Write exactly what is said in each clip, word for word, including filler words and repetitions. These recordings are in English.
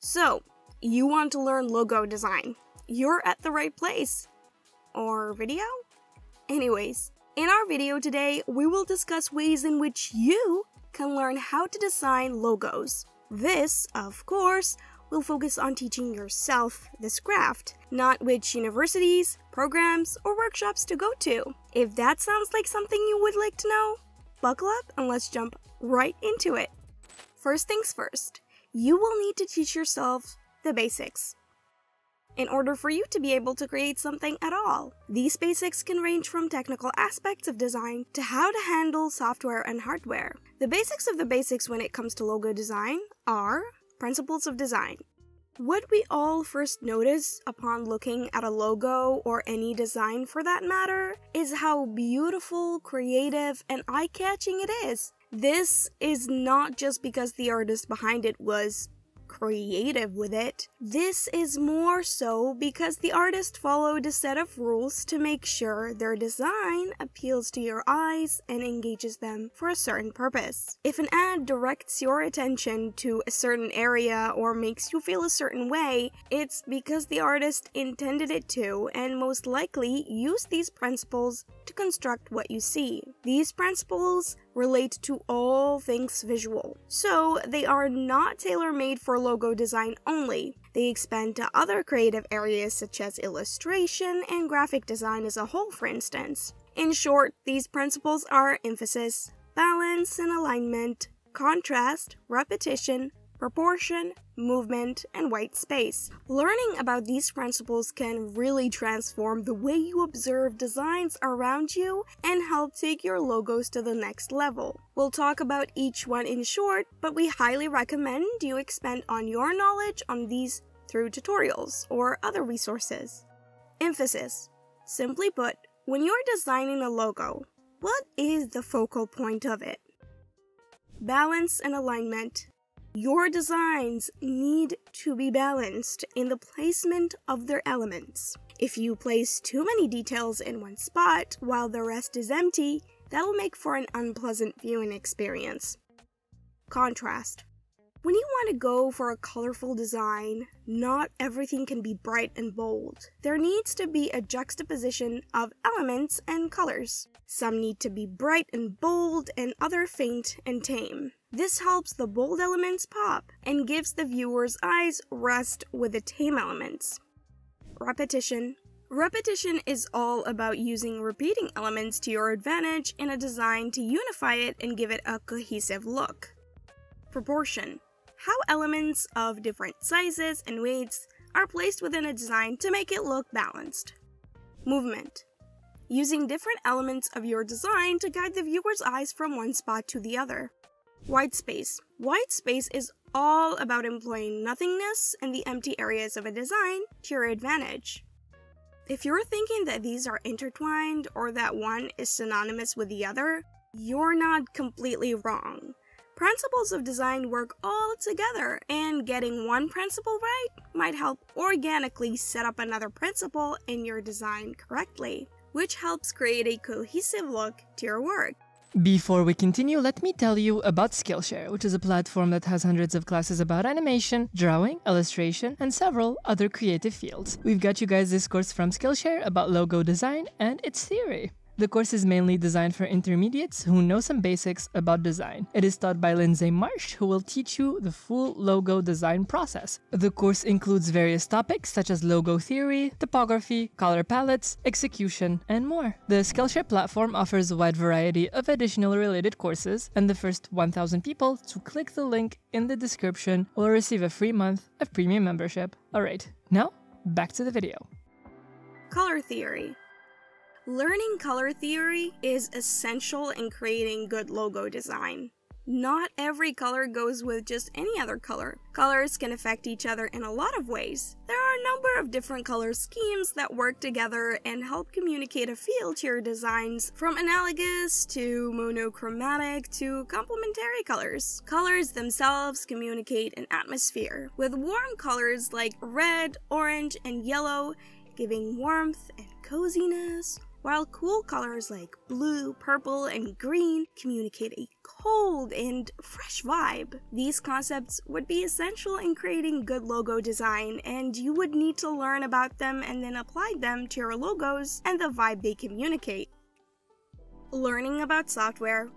So, you want to learn logo design. You're at the right place. Or video? Anyways, in our video today, we will discuss ways in which you can learn how to design logos. This, of course, will focus on teaching yourself this craft, not which universities, programs, or workshops to go to. If that sounds like something you would like to know, buckle up and let's jump right into it. First things first, you will need to teach yourself the basics. In order for you to be able to create something at all, these basics can range from technical aspects of design to how to handle software and hardware. The basics of the basics when it comes to logo design are principles of design. What we all first notice upon looking at a logo or any design for that matter is how beautiful, creative, and eye-catching it is. This is not just because the artist behind it was creative with it. This is more so because the artist followed a set of rules to make sure their design appeals to your eyes and engages them for a certain purpose. If an ad directs your attention to a certain area or makes you feel a certain way, it's because the artist intended it to and most likely used these principles to construct what you see. These principles relate to all things visual, so they are not tailor-made for logo design only. They expand to other creative areas such as illustration and graphic design as a whole, for instance. In short, these principles are emphasis, balance and alignment, contrast, repetition, proportion, movement, and white space. Learning about these principles can really transform the way you observe designs around you and help take your logos to the next level. We'll talk about each one in short, but we highly recommend you expand on your knowledge on these through tutorials or other resources. Emphasis. Simply put, when you're designing a logo, what is the focal point of it? Balance and alignment. Your designs need to be balanced in the placement of their elements. If you place too many details in one spot while the rest is empty, that'll make for an unpleasant viewing experience. Contrast. When you want to go for a colorful design, not everything can be bright and bold. There needs to be a juxtaposition of elements and colors. Some need to be bright and bold and other faint and tame. This helps the bold elements pop and gives the viewer's eyes rest with the tame elements. Repetition. Repetition is all about using repeating elements to your advantage in a design to unify it and give it a cohesive look. Proportion. How elements of different sizes and weights are placed within a design to make it look balanced. Movement. Using different elements of your design to guide the viewer's eyes from one spot to the other. White space. White space is all about employing nothingness and the empty areas of a design to your advantage. If you're thinking that these are intertwined or that one is synonymous with the other, you're not completely wrong. Principles of design work all together, and getting one principle right might help organically set up another principle in your design correctly, which helps create a cohesive look to your work. Before we continue, let me tell you about Skillshare, which is a platform that has hundreds of classes about animation, drawing, illustration, and several other creative fields. We've got you guys this course from Skillshare about logo design and its theory. The course is mainly designed for intermediates who know some basics about design. It is taught by Lindsay Marsh, who will teach you the full logo design process. The course includes various topics such as logo theory, typography, color palettes, execution, and more. The Skillshare platform offers a wide variety of additional related courses, and the first one thousand people to click the link in the description will receive a free month of premium membership. Alright, now back to the video. Color theory. Learning color theory is essential in creating good logo design. Not every color goes with just any other color. Colors can affect each other in a lot of ways. There are a number of different color schemes that work together and help communicate a feel to your designs, from analogous to monochromatic to complementary colors. Colors themselves communicate an atmosphere, with warm colors like red, orange, and yellow giving warmth and coziness, while cool colors like blue, purple, and green communicate a cold and fresh vibe. These concepts would be essential in creating good logo design, and you would need to learn about them and then apply them to your logos and the vibe they communicate. Learning about software.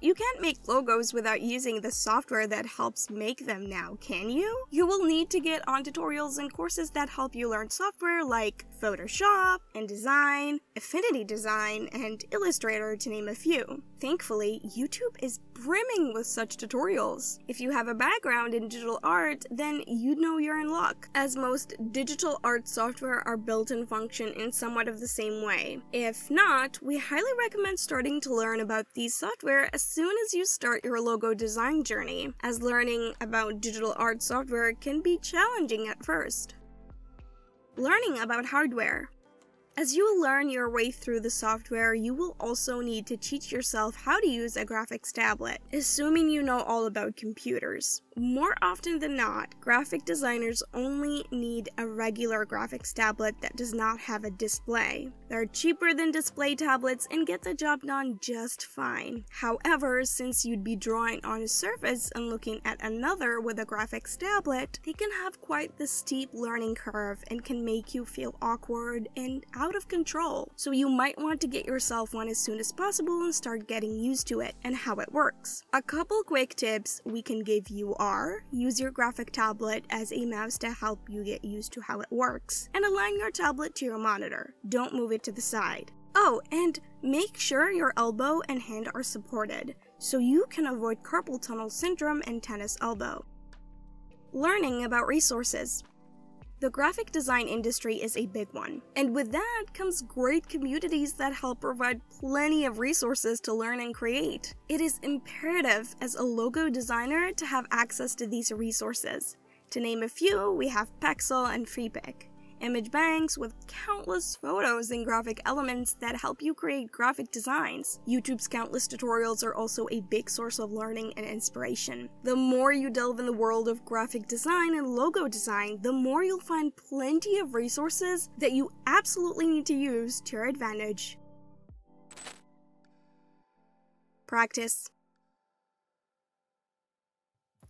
You can't make logos without using the software that helps make them now, can you? You will need to get on tutorials and courses that help you learn software like Photoshop, InDesign, Affinity Design, and Illustrator, to name a few. Thankfully, YouTube is brimming with such tutorials. If you have a background in digital art, then you'd know you're in luck, as most digital art software are built and function in somewhat of the same way. If not, we highly recommend starting to learn about these software as soon as you start your logo design journey, as learning about digital art software can be challenging at first. Learning about hardware. As you learn your way through the software, you will also need to teach yourself how to use a graphics tablet, assuming you know all about computers. More often than not, graphic designers only need a regular graphics tablet that does not have a display. They're cheaper than display tablets and get the job done just fine. However, since you'd be drawing on a surface and looking at another with a graphics tablet, they can have quite the steep learning curve and can make you feel awkward and out of control. So you might want to get yourself one as soon as possible and start getting used to it and how it works. A couple quick tips we can give you all. Use your graphic tablet as a mouse to help you get used to how it works, and align your tablet to your monitor. Don't move it to the side. Oh, and make sure your elbow and hand are supported, so you can avoid carpal tunnel syndrome and tennis elbow. Learning about resources. The graphic design industry is a big one, and with that comes great communities that help provide plenty of resources to learn and create. It is imperative as a logo designer to have access to these resources. To name a few, we have Pexels and Freepik, image banks with countless photos and graphic elements that help you create graphic designs. YouTube's countless tutorials are also a big source of learning and inspiration. The more you delve in the world of graphic design and logo design, the more you'll find plenty of resources that you absolutely need to use to your advantage. Practice.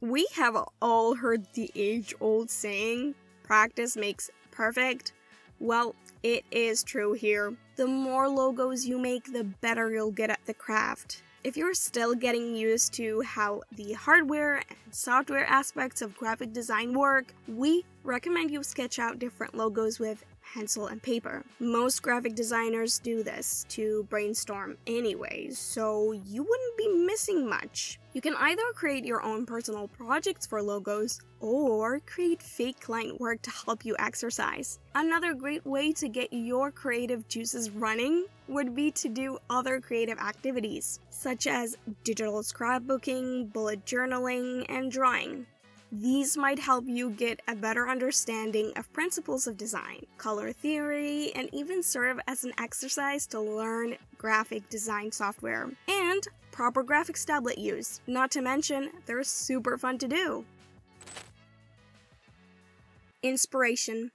We have all heard the age-old saying, practice makes perfect? Well, it is true here. The more logos you make, the better you'll get at the craft. If you're still getting used to how the hardware and software aspects of graphic design work, we recommend you sketch out different logos with pencil and paper. Most graphic designers do this to brainstorm anyways, so you wouldn't be missing much. You can either create your own personal projects for logos or create fake client work to help you exercise. Another great way to get your creative juices running would be to do other creative activities, such as digital scrapbooking, bullet journaling, and drawing. These might help you get a better understanding of principles of design, color theory, and even serve as an exercise to learn graphic design software and proper graphics tablet use. Not to mention, they're super fun to do. Inspiration.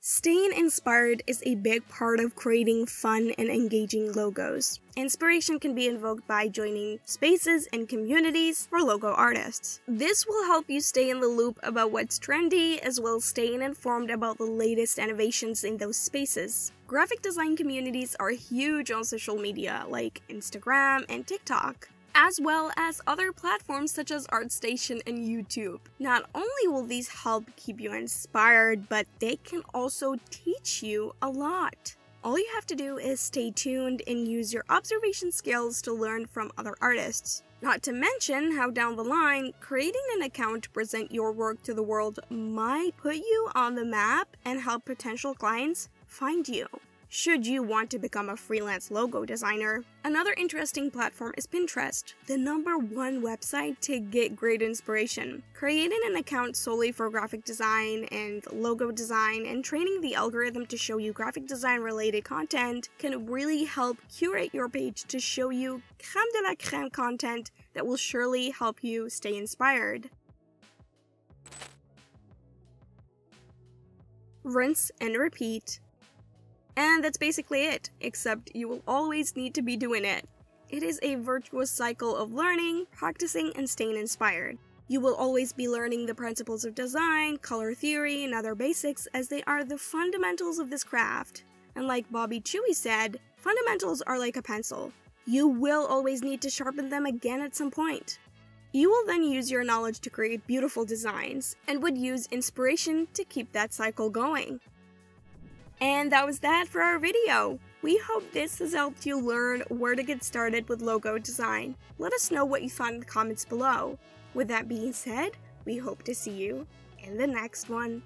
Staying inspired is a big part of creating fun and engaging logos. Inspiration can be invoked by joining spaces and communities for logo artists. This will help you stay in the loop about what's trendy, as well as staying informed about the latest innovations in those spaces. Graphic design communities are huge on social media like Instagram and TikTok, as well as other platforms such as ArtStation and YouTube. Not only will these help keep you inspired, but they can also teach you a lot. All you have to do is stay tuned and use your observation skills to learn from other artists. Not to mention how down the line, creating an account to present your work to the world might put you on the map and help potential clients find you, should you want to become a freelance logo designer. Another interesting platform is Pinterest, the number one website to get great inspiration. Creating an account solely for graphic design and logo design and training the algorithm to show you graphic design related content can really help curate your page to show you crème de la crème content that will surely help you stay inspired. Rinse and repeat. And that's basically it, except you will always need to be doing it. It is a virtuous cycle of learning, practicing, and staying inspired. You will always be learning the principles of design, color theory, and other basics, as they are the fundamentals of this craft. And like Bobby Chiu said, fundamentals are like a pencil. You will always need to sharpen them again at some point. You will then use your knowledge to create beautiful designs, and would use inspiration to keep that cycle going. And that was that for our video. We hope this has helped you learn where to get started with logo design. Let us know what you thought in the comments below. With that being said, we hope to see you in the next one.